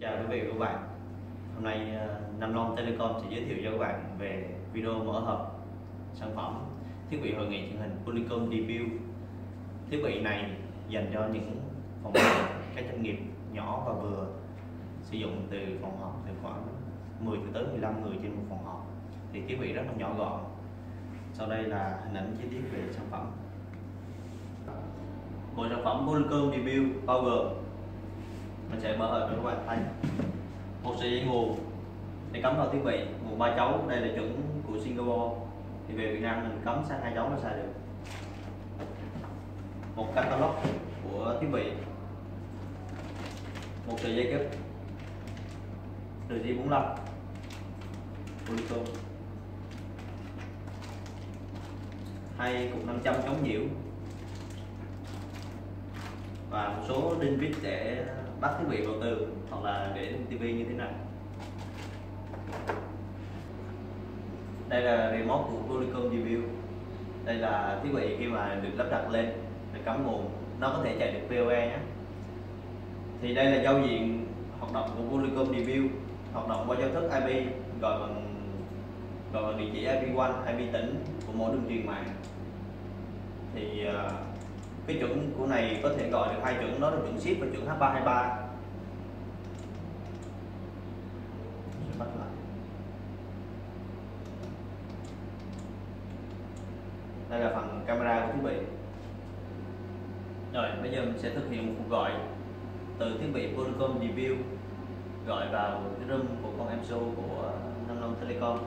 Chào quý vị và các bạn. Hôm nay Nam Long Telecom sẽ giới thiệu cho các bạn về video mở hộp sản phẩm thiết bị hội nghị truyền hình Polycom Debut. Thiết bị này dành cho những phòng họp các doanh nghiệp nhỏ và vừa, sử dụng từ phòng họp từ khoảng 10 tới 15 người trên một phòng họp. Thì thiết bị rất là nhỏ gọn. Sau đây là hình ảnh chi tiết về sản phẩm. Bộ sản phẩm Polycom Debut bao gồm, mình sẽ mở hộp cho các bạn thấy, một sợi dây nguồn để cắm vào thiết bị, nguồn 3 chấu, đây là chuẩn của Singapore, thì về Việt Nam mình cắm sang 2 chấu nó xài được. Một catalog của thiết bị, một sợi dây kép RJ45 Polycom, 2 cục 500 chống nhiễu và một số đinh vít để bắt thiết bị vào tường hoặc là để tivi như thế này. Đây là remote của Polycom Debut. Đây là thiết bị khi mà được lắp đặt lên để cắm nguồn, nó có thể chạy được PoE nhé. Thì đây là giao diện hoạt động của Polycom Debut, hoạt động qua giao thức IP gọi bằng địa chỉ IP1, IP tỉnh của mỗi đường truyền mạng. Thì cái chuẩn của này có thể gọi được 2 chuẩn, đó là chuẩn SIP và chuẩn H323. Bắt lại. Đây là phần camera của thiết bị. Rồi bây giờ mình sẽ thực hiện một cuộc gọi từ thiết bị Polycom Debut gọi vào cái room của con em show của Nam Long Telecom.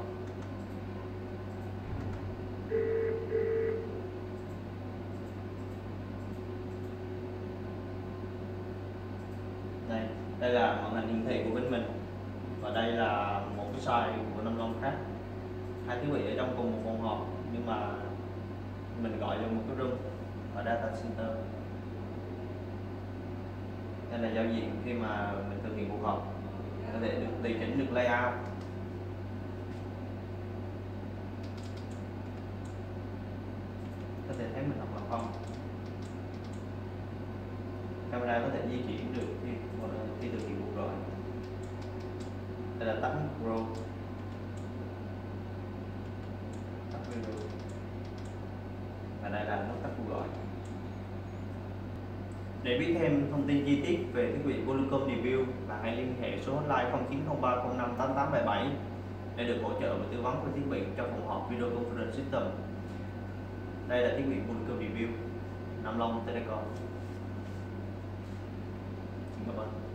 Đây là màn hình hiển thị của bên mình và đây là một cái side của Nam Long khác. Hai thiết bị ở trong cùng một phòng họp nhưng mà mình gọi vào một cái room ở data center. Đây là giao diện khi mà mình thực hiện cuộc họp, có thể được tùy chỉnh được layout. Có thể thấy mình học là không. Camera có thể di chuyển được khi thực hiện cuộc gọi. Đây là tắt micro, tắt video, và đây là nút tắt cuộc gọi. Để biết thêm thông tin chi tiết về thiết bị Polycom Debut, bạn hãy liên hệ số hotline 0903058877 để được hỗ trợ và tư vấn về thiết bị cho phòng họp video conference system. Đây là thiết bị Polycom Debut, Nam Long Telecom. Bye-bye.